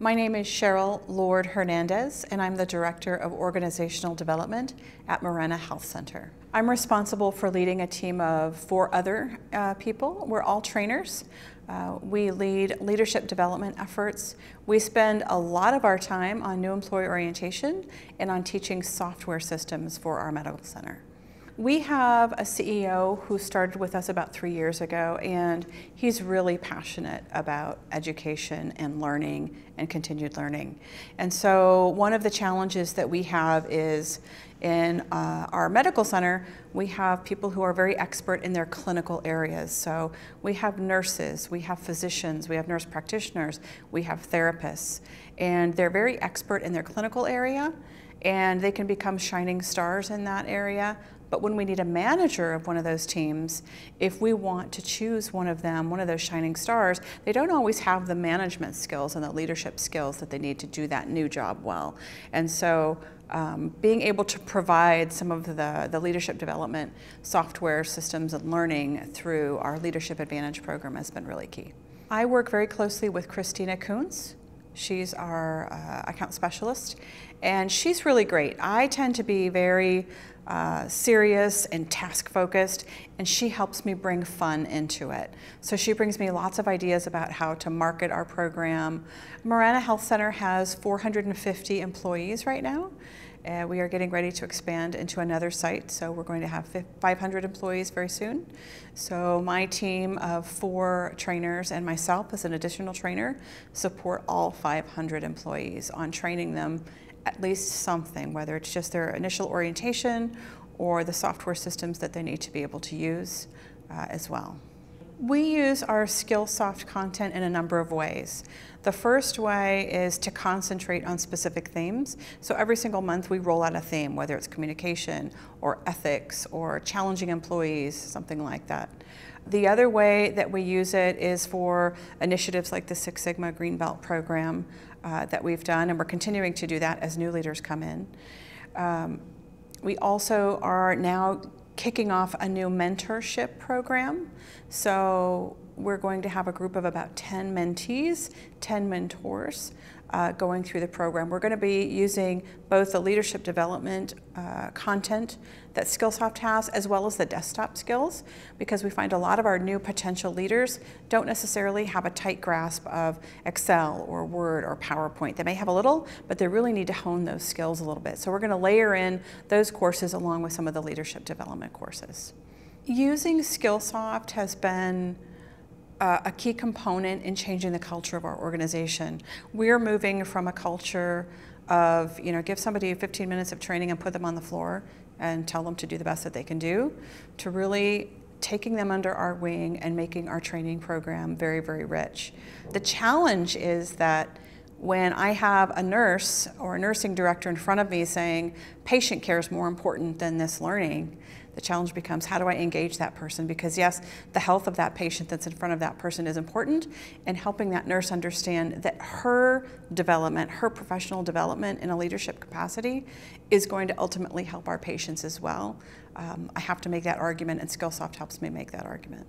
My name is Cheryl Lord Hernandez, and I'm the Director of Organizational Development at Marana Health Center. I'm responsible for leading a team of 4 other people. We're all trainers. We lead leadership development efforts. We spend a lot of our time on new employee orientation and on teaching software systems for our medical center. We have a CEO who started with us about 3 years ago, and he's really passionate about education and learning and continued learning. And so one of the challenges that we have is in our medical center, we have people who are very expert in their clinical areas. So we have nurses, we have physicians, we have nurse practitioners, we have therapists, and they're very expert in their clinical area, and they can become shining stars in that area. But when we need a manager of one of those teams, if we want to choose one of them, one of those shining stars, they don't always have the management skills and the leadership skills that they need to do that new job well. And so being able to provide some of the leadership development software systems and learning through our Leadership Advantage program has been really key. I work very closely with Christina Coons. She's our account specialist, and she's really great. I tend to be very serious and task focused, and she helps me bring fun into it. So she brings me lots of ideas about how to market our program. Marana Health Center has 450 employees right now. We are getting ready to expand into another site, so we're going to have 500 employees very soon. So my team of 4 trainers and myself as an additional trainer support all 500 employees on training them at least something, whether it's just their initial orientation or the software systems that they need to be able to use as well. We use our Skillsoft content in a number of ways. The first way is to concentrate on specific themes. So every single month we roll out a theme, whether it's communication or ethics or challenging employees, something like that. The other way that we use it is for initiatives like the 6 Sigma Green Belt program that we've done, and we're continuing to do that as new leaders come in. We also are now kicking off a new mentorship program. So we're going to have a group of about 10 mentees, 10 mentors going through the program. We're going to be using both the leadership development content that Skillsoft has, as well as the desktop skills, because we find a lot of our new potential leaders don't necessarily have a tight grasp of Excel or Word or PowerPoint. They may have a little, but they really need to hone those skills a little bit. So we're going to layer in those courses along with some of the leadership development courses. Using Skillsoft has been a key component in changing the culture of our organization. We're moving from a culture of, you know, give somebody 15 minutes of training and put them on the floor and tell them to do the best that they can do, to really taking them under our wing and making our training program very, very rich. The challenge is that when I have a nurse or a nursing director in front of me saying patient care is more important than this learning, the challenge becomes, how do I engage that person? Because yes, the health of that patient that's in front of that person is important, and helping that nurse understand that her development, her professional development in a leadership capacity is going to ultimately help our patients as well. I have to make that argument, and Skillsoft helps me make that argument.